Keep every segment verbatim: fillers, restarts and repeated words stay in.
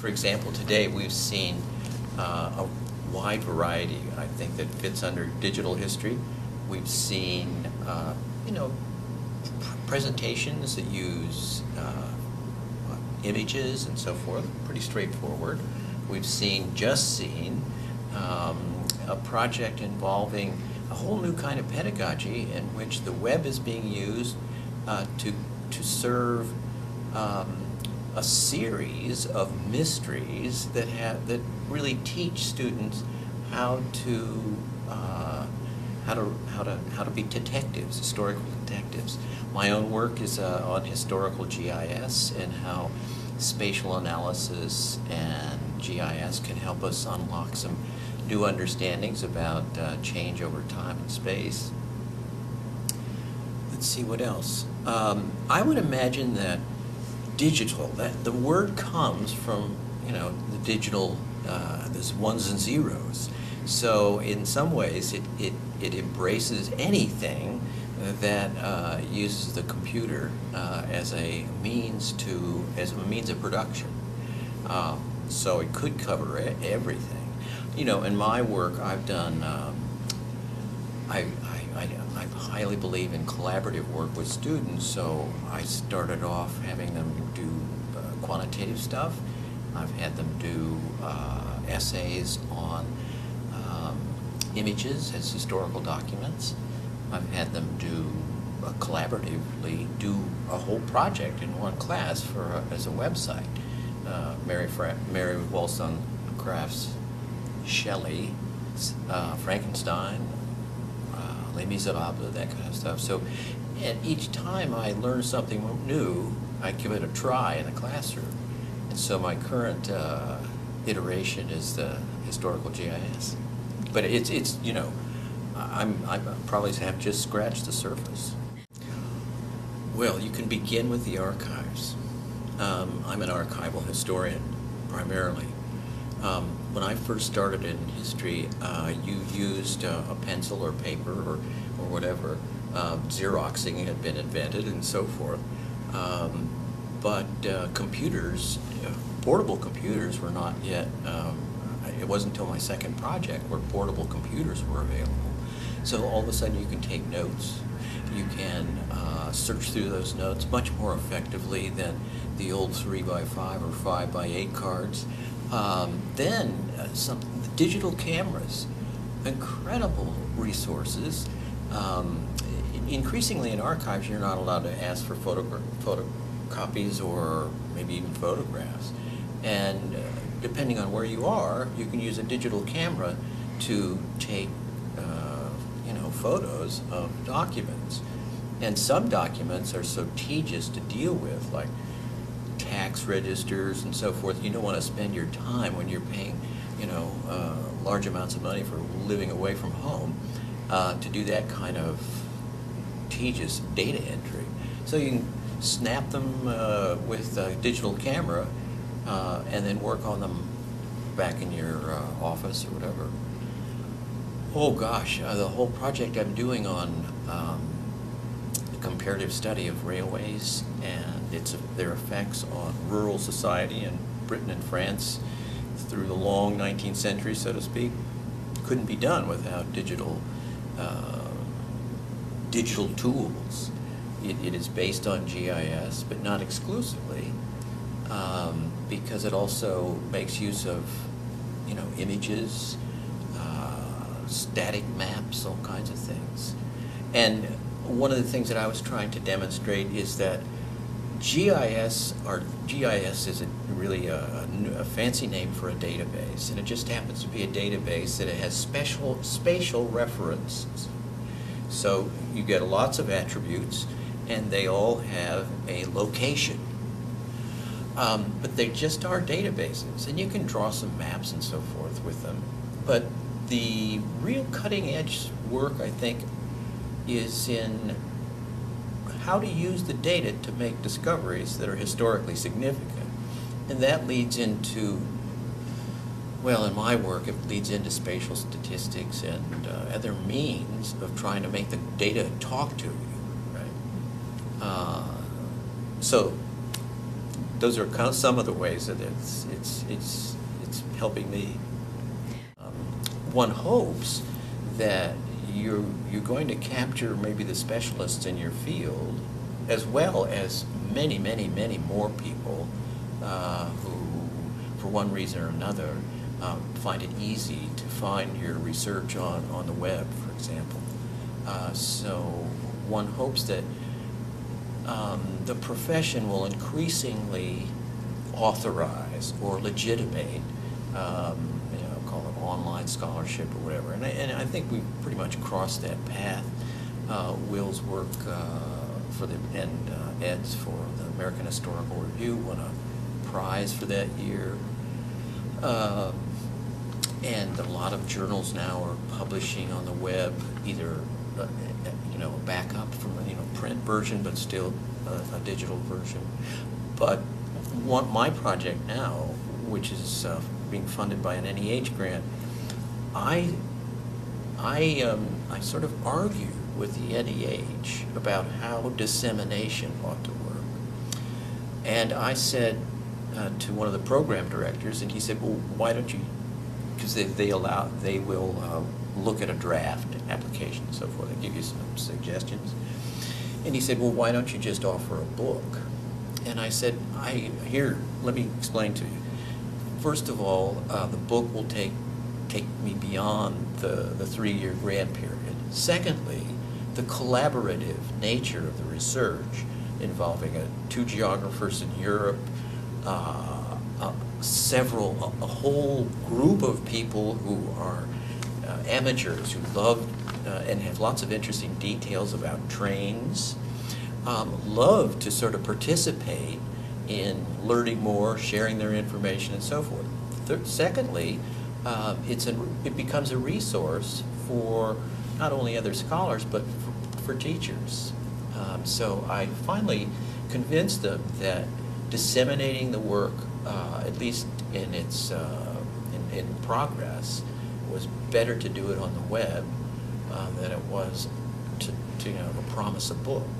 For example, today we've seen uh, a wide variety, I think, that fits under digital history. We've seen, uh, you know, presentations that use uh, images and so forth, pretty straightforward. We've seen, just seen, um, a project involving a whole new kind of pedagogy in which the web is being used uh, to, to serve um, a series of mysteries that, have, that really teach students how to, uh, how, to, how, to, how to be detectives, historical detectives. My own work is uh, on historical G I S and how spatial analysis and G I S can help us unlock some new understandings about uh, change over time and space. Let's see what else. Um, I would imagine that digital, that the word comes from, you know, the digital, uh, there's ones and zeros. So in some ways it, it, it embraces anything that uh, uses the computer uh, as a means to, as a means of production. Um, so it could cover everything. You know, in my work, I've done, um, I, I, I, I highly believe in collaborative work with students, so I started off having them do uh, quantitative stuff. I've had them do uh, essays on um, images as historical documents. I've had them do, uh, collaboratively, do a whole project in one class for a, as a website. Uh, Mary, Fra Mary Wollstonecraft's Shelley, uh, Frankenstein, uh, Les Miserables, that kind of stuff. So at each time I learn something new, I give it a try in the classroom. And so my current uh, iteration is the historical G I S. But it's, it's you know, I'm, I probably have just scratched the surface. Well, you can begin with the archives. Um, I'm an archival historian, primarily. Um, when I first started in history, uh, you used uh, a pencil or paper or, or whatever. Uh, Xeroxing had been invented and so forth. Um, but uh, computers, uh, portable computers were not yet, um, it wasn't until my second project where portable computers were available. So all of a sudden you can take notes. You can uh, search through those notes much more effectively than the old three by five or five by eight cards. Um, then uh, some digital cameras, incredible resources. Um, increasingly in archives you're not allowed to ask for photogra photocopies or maybe even photographs. And uh, depending on where you are, you can use a digital camera to take uh, you know, photos of documents. And some documents are so tedious to deal with, like tax registers and so forth. You don't want to spend your time when you're paying, you know, uh, large amounts of money for living away from home uh, to do that kind of tedious data entry. So you can snap them uh, with a digital camera uh, and then work on them back in your uh, office or whatever. Oh gosh, uh, the whole project I'm doing on um, comparative study of railways and its, their effects on rural society in Britain and France through the long nineteenth century, so to speak, couldn't be done without digital uh, digital tools. It, it is based on G I S, but not exclusively, um, because it also makes use of, you know, images, uh, static maps, all kinds of things. And one of the things that I was trying to demonstrate is that G I S, or G I S is a, really a, a fancy name for a database, and it just happens to be a database that it has special spatial references. So you get lots of attributes, and they all have a location. Um, but they just are databases, and you can draw some maps and so forth with them. But the real cutting-edge work, I think, is in how to use the data to make discoveries that are historically significant. And that leads into, well, in my work, it leads into spatial statistics and uh, other means of trying to make the data talk to you, right? Uh, so those are some of the ways that it's it's it's it's helping me. Um, one hopes that you're you're going to capture maybe the specialists in your field, as well as many many many more people uh, who, for one reason or another, um, find it easy to find your research on on the web, for example. Uh, so one hopes that. Um, the profession will increasingly authorize or legitimate, um, you know, call it online scholarship or whatever. And I, and I think we've pretty much crossed that path. Uh, Will's work uh, for the and uh, Ed's for the American Historical Review won a prize for that year. Uh, and a lot of journals now are publishing on the web, either uh, you know, a backup from a you know print version, but still a, a digital version. But what my project now, which is uh, being funded by an N E H grant, I I um, I sort of argue with the N E H about how dissemination ought to work. And I said uh, to one of the program directors, and he said, "Well, why don't you?" Because they they allow they will. Uh, look at a draft application and so forth. They give you some suggestions. And he said, well, why don't you just offer a book? And I said, I here, let me explain to you. First of all, uh, the book will take take me beyond the, the three-year grant period. Secondly, the collaborative nature of the research involving uh, two geographers in Europe, uh, uh, several, a, a whole group of people who are Uh, amateurs who love uh, and have lots of interesting details about trains, um, love to sort of participate in learning more, sharing their information, and so forth. Third, secondly, uh, it's a, it becomes a resource for not only other scholars, but for, for teachers. Um, so I finally convinced them that disseminating the work, uh, at least in its uh, in, in progress, was better to do it on the web uh, than it was to, to you know to promise a book,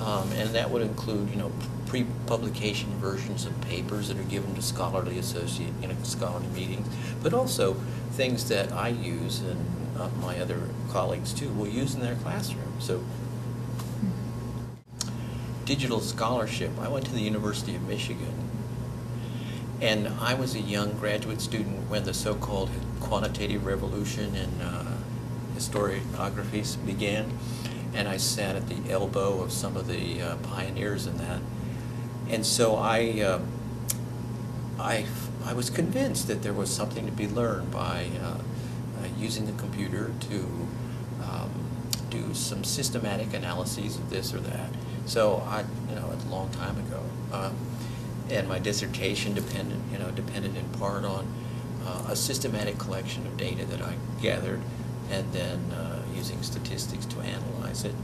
um, and that would include you know pre-publication versions of papers that are given to scholarly associate you know scholarly meetings, but also things that I use and uh, my other colleagues too will use in their classroom. So, digital scholarship. I went to the University of Michigan. And I was a young graduate student when the so-called quantitative revolution in uh, historiography began. And I sat at the elbow of some of the uh, pioneers in that. And so I, uh, I, I was convinced that there was something to be learned by uh, uh, using the computer to um, do some systematic analyses of this or that. So I, you know, it's a long time ago. Uh, And my dissertation depended, you know, depended in part on uh, a systematic collection of data that I gathered, and then uh, using statistics to analyze it.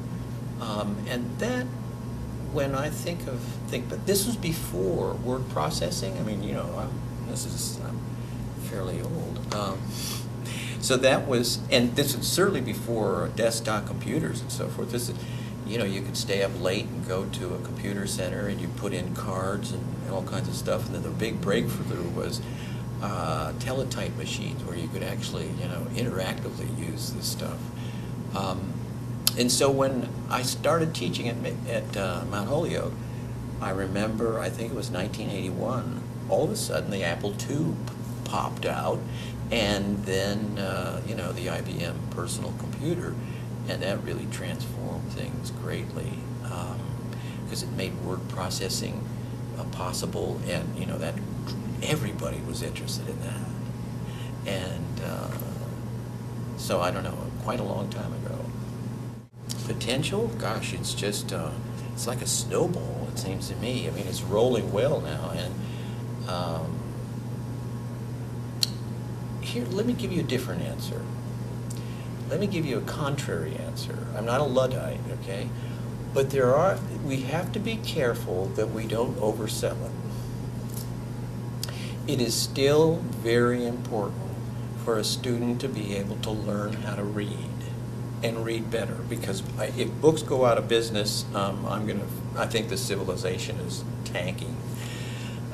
Um, and that, when I think of think, but this was before word processing. I mean, you know, I'm, this is I'm fairly old. Um, so that was, and this was certainly before desktop computers and so forth. This is. You know, you could stay up late and go to a computer center and you put in cards and, and all kinds of stuff. And then the big breakthrough was uh, teletype machines where you could actually, you know, interactively use this stuff. Um, and so when I started teaching at, at uh, Mount Holyoke, I remember, I think it was nineteen eighty-one, all of a sudden the Apple two popped out and then, uh, you know, the I B M personal computer. And that really transformed things greatly because um, it made word processing uh, possible, and you know that everybody was interested in that. And uh, so I don't know, quite a long time ago. Potential? Gosh, it's just uh, it's like a snowball. It seems to me. I mean, it's rolling well now. And um, here, let me give you a different answer. Let me give you a contrary answer. I'm not a Luddite, okay? But there are, we have to be careful that we don't oversell it. It is still very important for a student to be able to learn how to read and read better, because if books go out of business, um, I'm gonna, I think the civilization is tanking.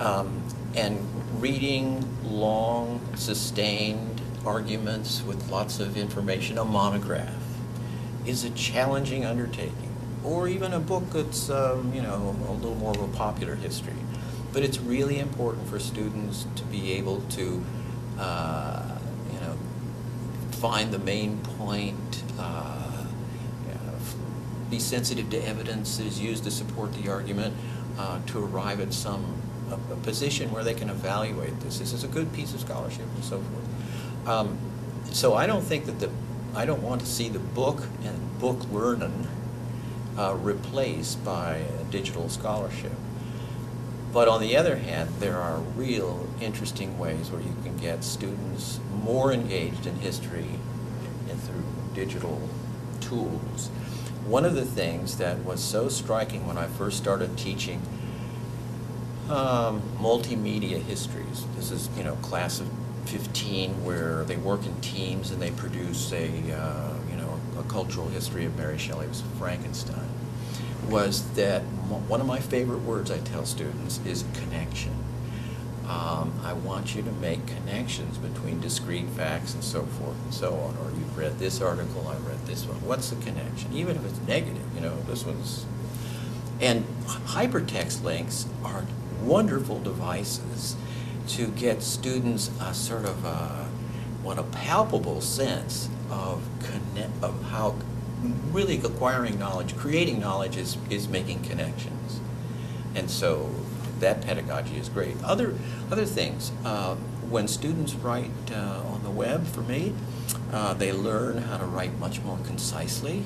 um, and reading long, sustained arguments with lots of information, a monograph, is a challenging undertaking, or even a book that's um, you know, a little more of a popular history. But it's really important for students to be able to uh, you know, find the main point, uh, you know, be sensitive to evidence that is used to support the argument, uh, to arrive at some a, a position where they can evaluate this. This is a good piece of scholarship and so forth. Um, so I don't think that the, I don't want to see the book and book learning Uh, replaced by uh, digital scholarship. But on the other hand, there are real interesting ways where you can get students more engaged in history and through digital tools. One of the things that was so striking when I first started teaching um, multimedia histories, this is, you know, class of fifteen where they work in teams and they produce a uh, you know, a cultural history of Mary Shelley's Frankenstein, was that one of my favorite words I tell students is connection. Um, I want you to make connections between discrete facts and so forth and so on. Or you've read this article, I read this one. What's the connection? Even if it's negative, you know, this one's. And hypertext links are wonderful devices to get students a sort of a, what a palpable sense of connect, of how really acquiring knowledge, creating knowledge is, is making connections. And so that pedagogy is great. Other, other things, uh, when students write uh, on the web, for me, uh, they learn how to write much more concisely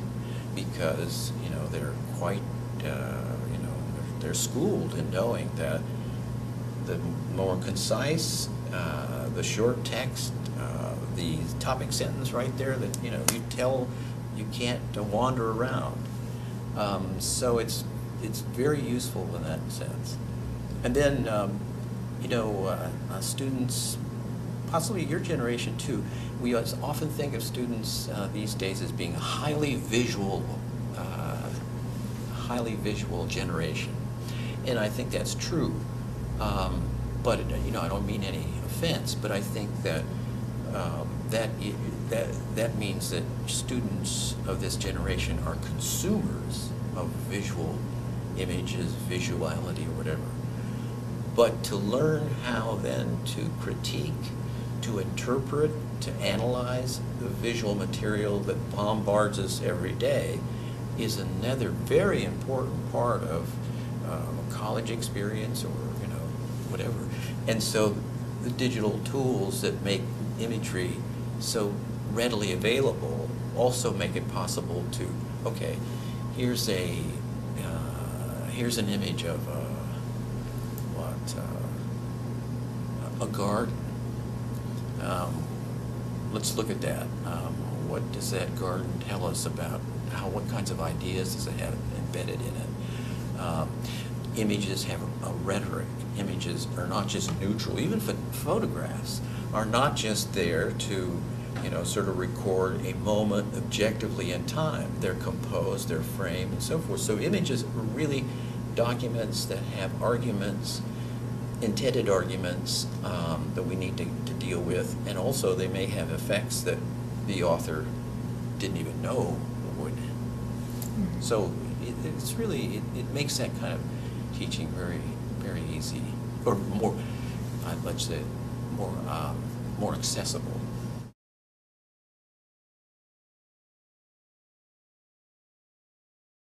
because, you know, they're quite, uh, you know, they're, they're schooled in knowing that the more concise, uh, the short text, uh, the topic sentence right there that, you know, you tell, you can't wander around. Um, so it's, it's very useful in that sense. And then, um, you know, uh, uh, students, possibly your generation too, we often think of students uh, these days as being a highly visual, uh, highly visual generation. And I think that's true. Um, but, you know, I don't mean any offense, but I think that um, that, it, that that means that students of this generation are consumers of visual images, visuality, or whatever. But to learn how then to critique, to interpret, to analyze the visual material that bombards us every day is another very important part of um, college experience or whatever. And so the digital tools that make imagery so readily available also make it possible to, okay, here's a uh, here's an image of a, what uh, a garden. Um, let's look at that. Um, what does that garden tell us about how, what kinds of ideas does it have embedded in it? Um, images have a, a rhetoric. Images are not just neutral. Even photographs are not just there to, you know, sort of record a moment objectively in time. They're composed, they're framed, and so forth. So images are really documents that have arguments, intended arguments um, that we need to, to deal with, and also they may have effects that the author didn't even know would. Mm-hmm. So it, it's really, it, it makes that kind of teaching very very easy, or more, I'd like to say, more, um, more accessible.